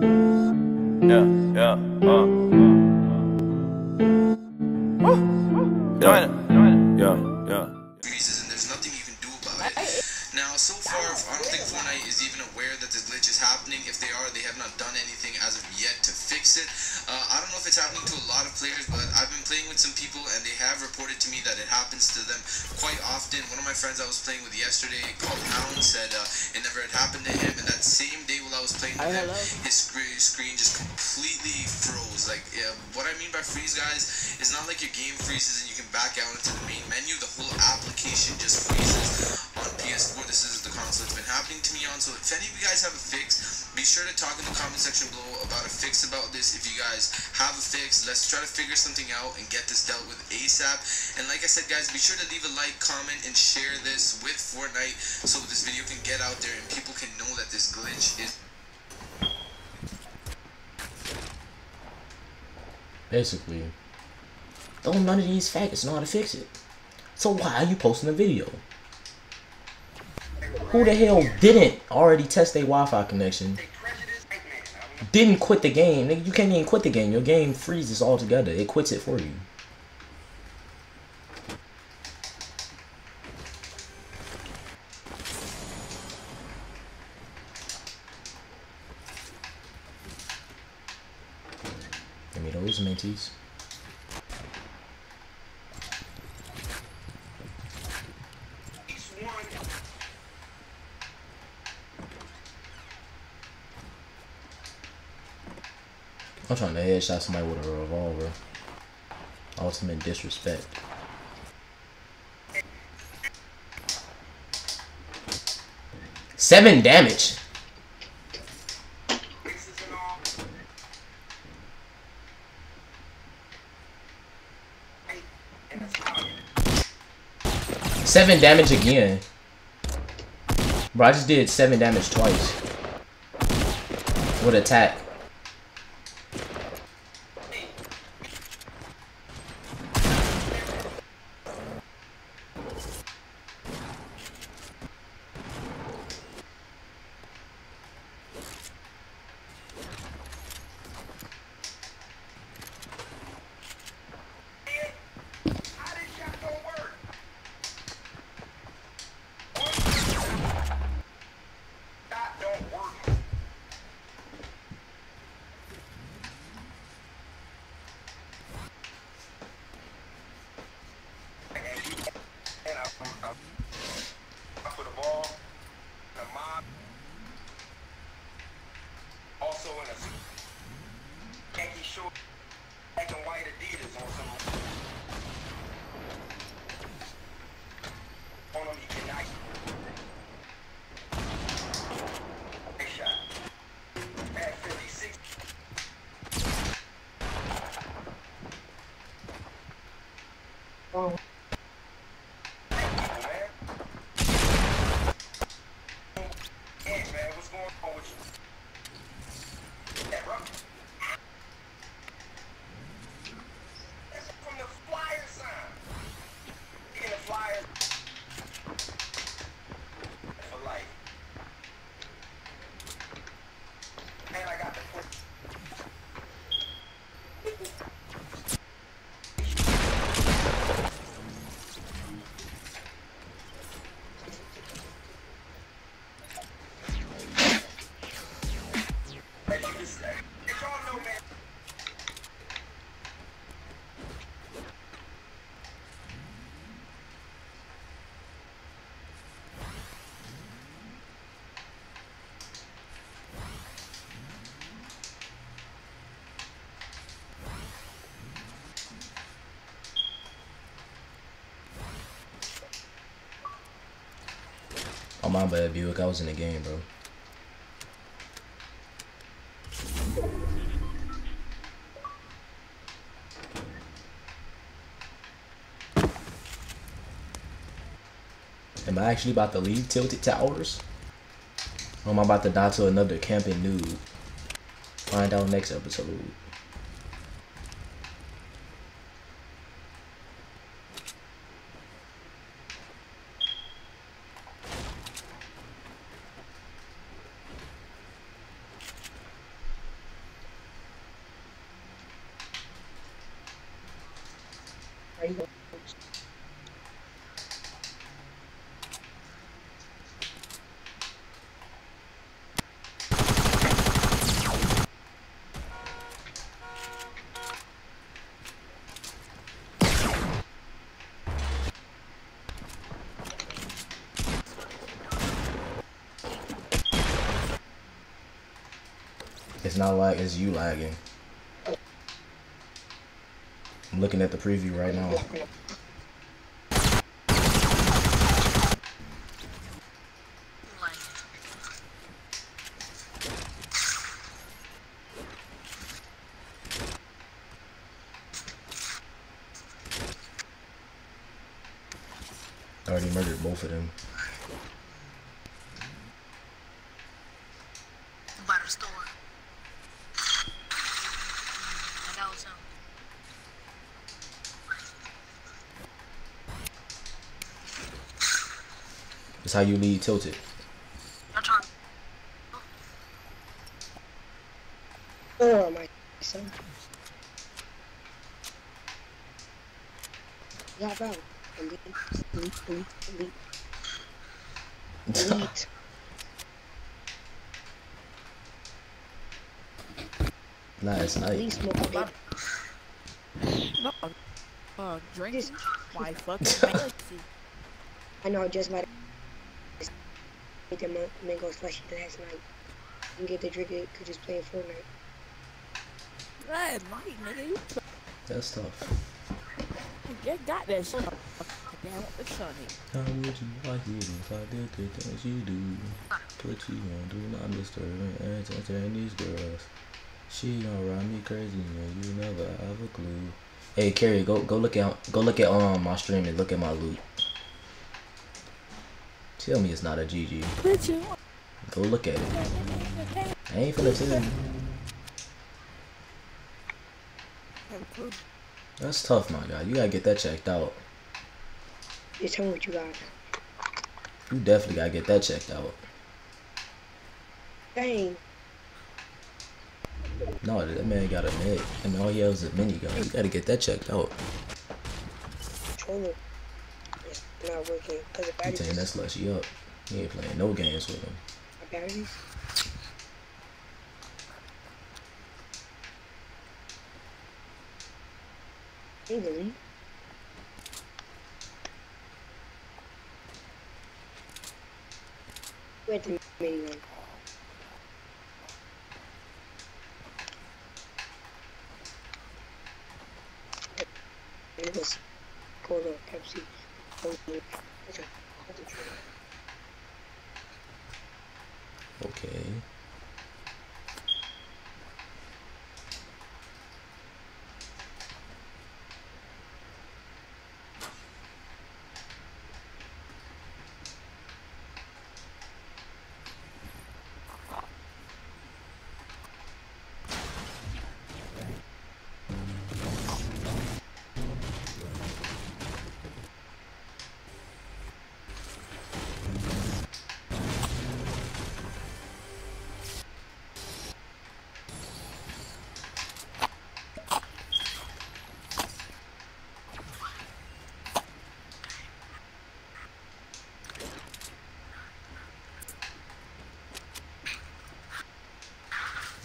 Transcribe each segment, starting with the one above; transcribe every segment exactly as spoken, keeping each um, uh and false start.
Yeah, yeah, uh. Woo! Woo! Yeah, yeah, yeah. And there's nothing you can do about it. Now, so far, I don't think Fortnite is even aware that this glitch is happening. If they are, they have not done anything as of yet to fix it. Uh, I don't know if it's happening to a lot of players, but I've been playing with some people, and they have reported to me that it happens to them quite often. One of my friends I was playing with yesterday called Alan said uh, it never had happened to him, and that same day while I was playing with him, his sc screen just completely froze. Like, yeah, what I mean by freeze, guys, is not like your game freezes and you can back out into the main menu. The whole application just freezes. On P S four, this is the console it's been happening to me on, so if any of you guys have a fix, be sure to talk in the comment section below about a fix about this. If you guys have a fix, let's try to figure something out and get this dealt with ASAP. And like I said, guys, be sure to leave a like, comment, and share this with Fortnite so this video can get out there and people can know that this glitch is... Basically, don't none of these faggots know how to fix it. So why are you posting a video? Who the hell didn't already test their Wi-Fi connection? Didn't quit the game. You can't even quit the game. Your game freezes altogether. It quits it for you. Give me those minties. I'm trying to headshot somebody with a revolver. Ultimate disrespect. Seven damage. Seven damage again. Bro, I just did seven damage twice. With attack. Oh. Oh, my bad, Buick. I was in the game, bro. Am I actually about to leave Tilted Towers? Or am I about to die to another camping noob? Find out next episode. hijo. It's not lag, it's you lagging. I'm looking at the preview right now. I already murdered both of them. That's how you lead Tilted. Oh my son. Yeah, bro. Elite, elite, elite, elite. Elite. Nah, it's nice. No, uh, drink. Why fuck? I know, just let it. I made the mango slushy last night. You get to drink it, could just play in Fortnite. That might, nigga. That's tough. You got that shit. Damn, it's funny. How would you like it if I did the things you do? Put you on, do not disturb and entertain these girls. She don't run me crazy and you never have a clue. Hey, Carrie, go go look at go look at um my stream and look at my loot. Tell me it's not a G G. Go look at it. I ain't finna tell you. That's tough, my guy. You gotta get that checked out. You tell me what you got. You definitely gotta get that checked out. Dang. No, that man got a med, and all he has is a minigun. You gotta get that checked out. Trailer. Not working because the batteries. He that slushy up. He ain't playing no games with him. My batteries. Hey, Lily. Where's the main one? It was cold or Pepsi. Okay.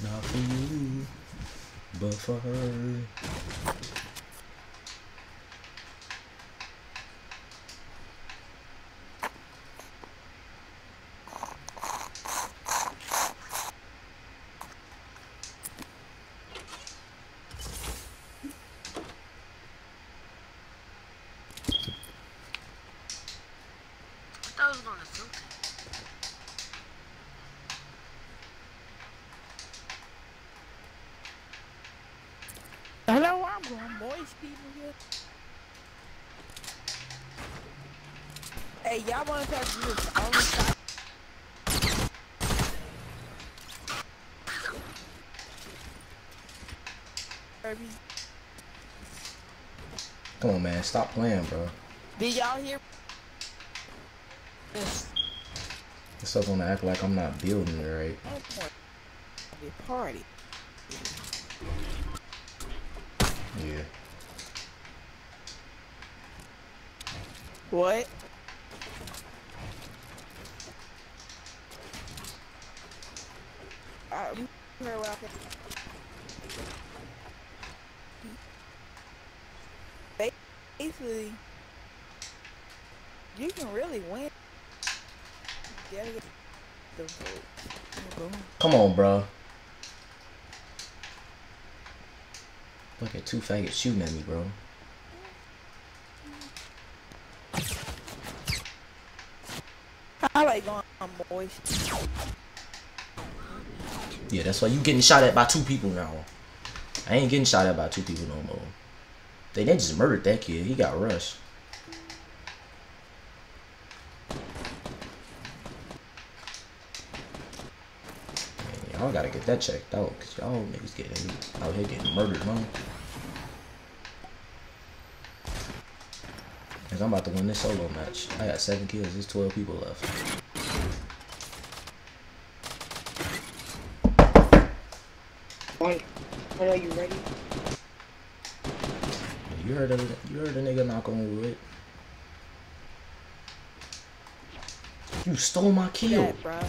Not for you, but for her. Hello, I'm going boys, people here. Hey, y'all wanna talk to you? I only talk. Come on, man, stop playing, bro. Did y'all hear? Yes. This up wanna act like I'm not building it right. Party. Yeah. What? I'm very well. Basically, you can really win. You gotta get the vote. Come on, bro. Look at two faggots shooting at me, bro. I like going on moist. Yeah, that's why you getting shot at by two people now. I ain't getting shot at by two people no more. They they just murdered that kid. He got rushed. Y'all gotta get that checked out, cause y'all niggas getting out here getting murdered, man. Cause I'm about to win this solo match. I got seven kills. There's twelve people left. Wait, are you ready? You heard a you heard a nigga knock on wood. You stole my kill. Yeah, bro.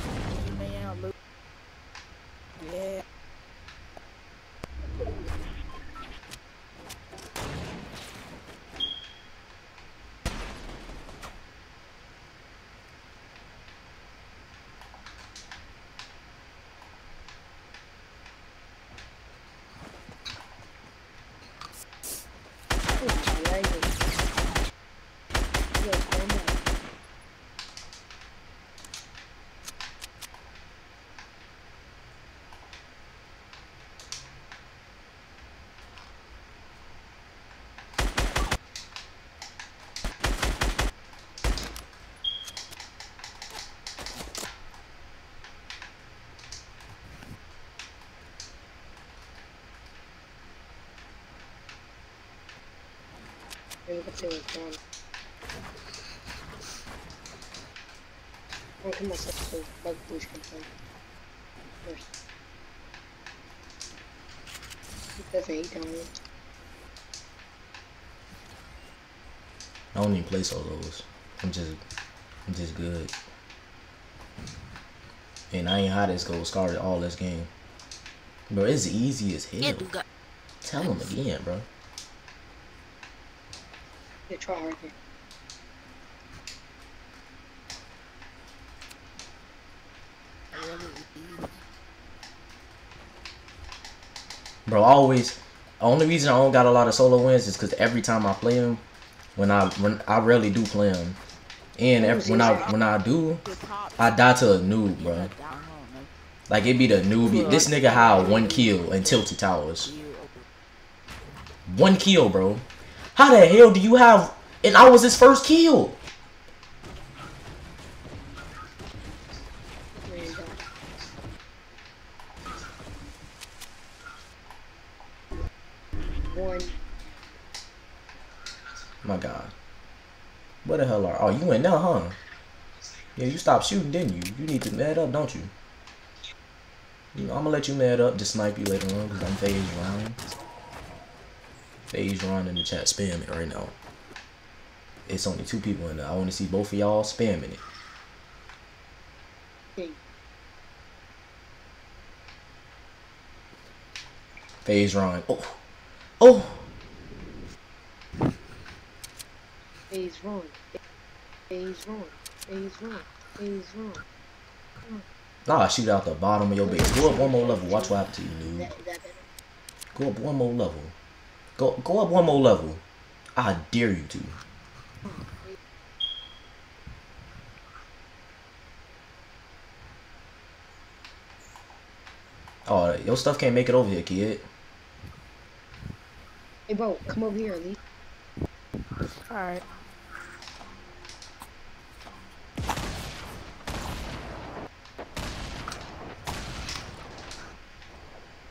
Yeah. I'm gonna see what's going on. I'm gonna come myself to bug boost control. First. It doesn't eat on me. I don't even play solos. I'm just I'm just good. And I ain't hot as gold scarred all this game. Bro, it's easy as hell. Tell him again, bro. Yeah, try hard here. Bro, I always. The only reason I don't got a lot of solo wins is because every time I play them, when I when I rarely do play them, and every, when I when I do, I die to a noob, bro. Like it be the noob. This nigga had one kill in Tilted Towers. One kill, bro. How the hell do you have... And I was his first kill. One. My God. Where the hell are... Oh, you in now, huh? Yeah, you stopped shooting, didn't you? You need to mad up, don't you? You know, I'm gonna let you mad up to snipe you later on because I'm Faze Ron. Faze Ron in the chat spamming right now. It's only two people in there. I want to see both of y'all spamming it. Hey. Faze Ron. Oh. Oh. Faze Ron. Faze Ron. Faze Ron. Faze Ron. Nah, shoot out the bottom of your base. Go up one more level. Watch what happens to you, dude. Go up one more level. Go go up one more level. I dare you to. Oh, your stuff can't make it over here, kid. Hey, bro, come over here, Lee. All right.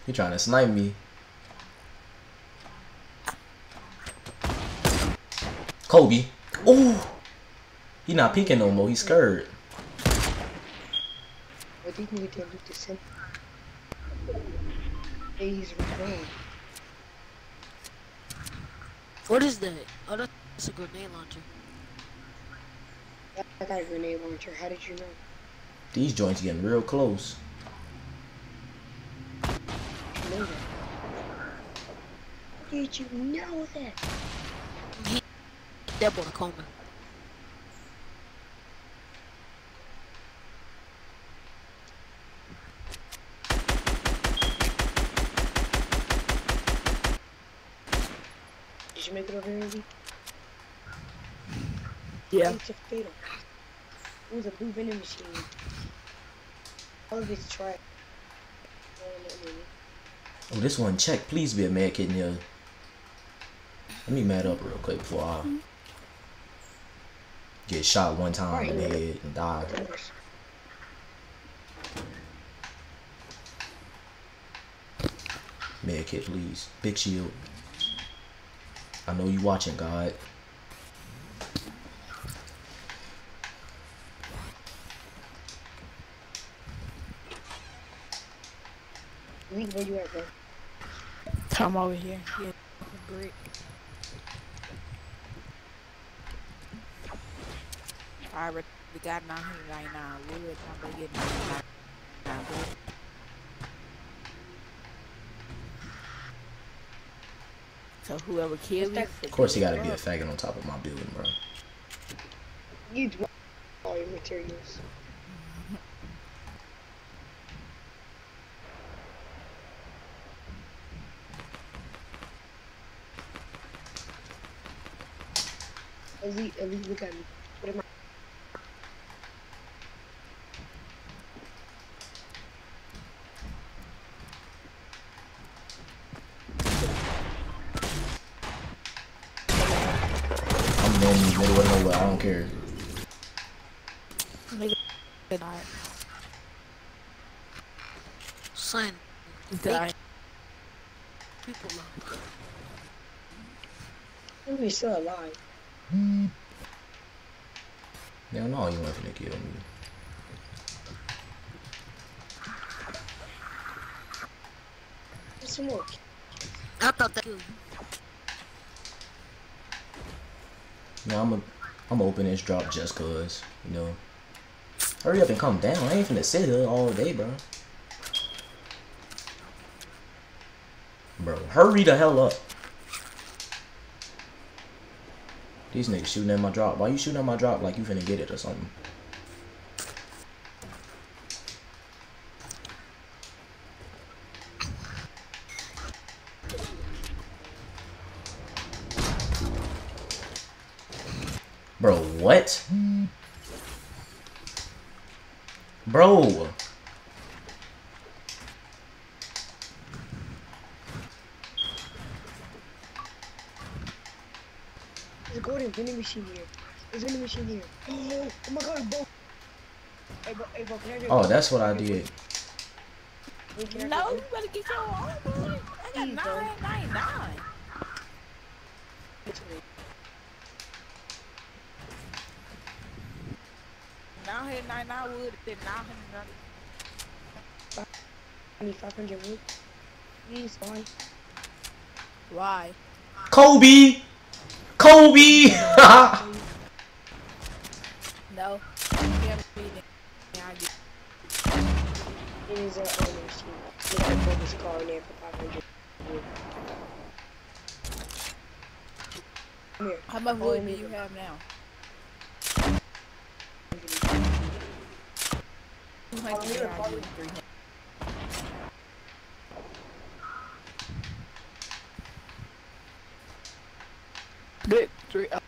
You're trying to snipe me. Kobe. Ooh. He not peeking no more. He's scared. What did you do to him? He's returned. What is that? Oh, that's a grenade launcher. I got a grenade launcher. How did you know? These joints are getting real close. Did you know that? Did you know that? That boy coma. Did you make it over here, Andy? Yeah. It's a fatal. It was a blue vending machine. All of it's trash. Oh, this one check. Please be a mad kid in here. Let me mad up real quick before I mm-hmm. get shot one time right. in the head and die. Mad kid, please. Big shield. I know you watching, God. Where you at, bro? Come over here. Yeah. Brick. Alright, we got nine here right now. We were probably getting nine here. So whoever killed me. Of course, you gotta be a faggot on top of my building, bro. You drop all your materials. Elite, elite, look at me. What am I? I'm going in the middle of nowhere. I don't care. Son, die. People love. Nobody's still alive. Mm. Yeah, no, you weren't gonna kill me. Some more. I thought that. No, I'm a, I'm a open this drop just cause, you know. Hurry up and come down. I ain't finna sit here all day, bro. Bro, hurry the hell up. These niggas shooting at my drop. Why you shooting at my drop like you finna get it or something? Bro, what? Bro. There's a golden vending machine here. There's a vending machine here. Oh, oh my god, bro. Hey, bro, hey, bro, can I get oh, that's what I did. Wait, I no, you better get your own, boy. I got nine ninety-nine. nine ninety-nine wood, then nine hundred. I need five hundred wood. Please, fine. Why? Kobe! Kobe! No. How much wood do you have now? Big three up.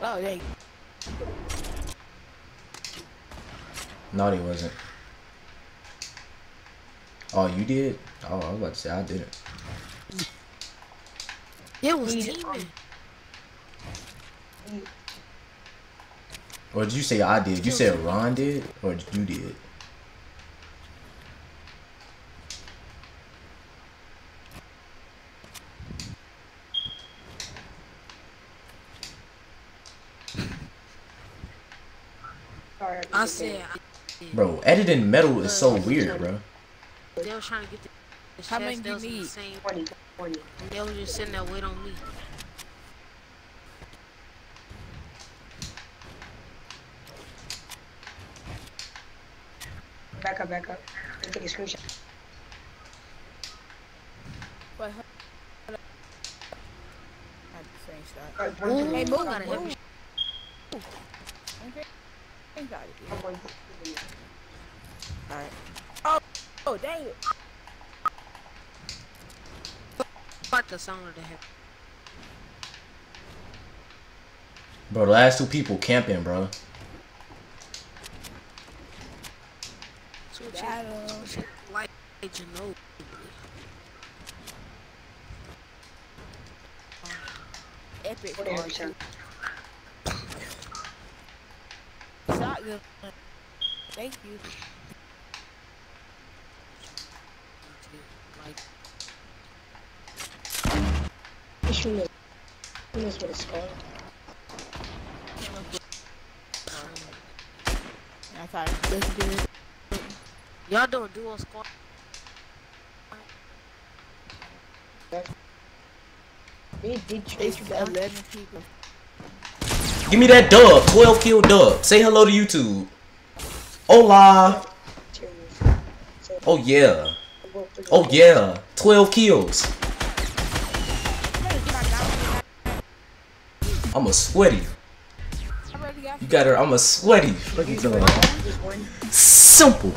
Oh, they. No, he wasn't. Oh, you did? Oh, I was about to say I didn't. It was teaming. Or did you say I did? You said Ron did? Or you did? I said I did. Bro, editing metal is so weird, bro. They were trying to get the How chest, many do you need? forty, forty. And they were just sitting there waiting on me. Back up, back up. Let's take a screenshot. What? I had to screenshot. Hey, move out of here. Alright. Oh! Oh, dang it! Fuck the sound of the head. Bro, the last two people camping, bro. Switch it like Ginobili. Epic. Shotgun. Thank you. Like. She knows what it's called. I thought, let's do it. Y'all don't do a squad. They did chase the eleven people. Give me that dub, twelve kill dub. Say hello to YouTube. Hola. Oh yeah. Oh yeah. twelve kills. I'm a sweaty. You got her. I'm a sweaty. Look at that. Simple.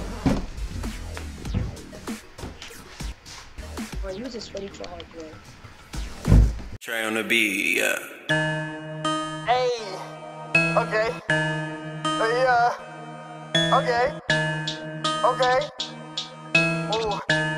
Bro, you just ready for hard play. Try on the beat. Yeah. Hey. Okay. Yeah. Okay. Okay. Oh.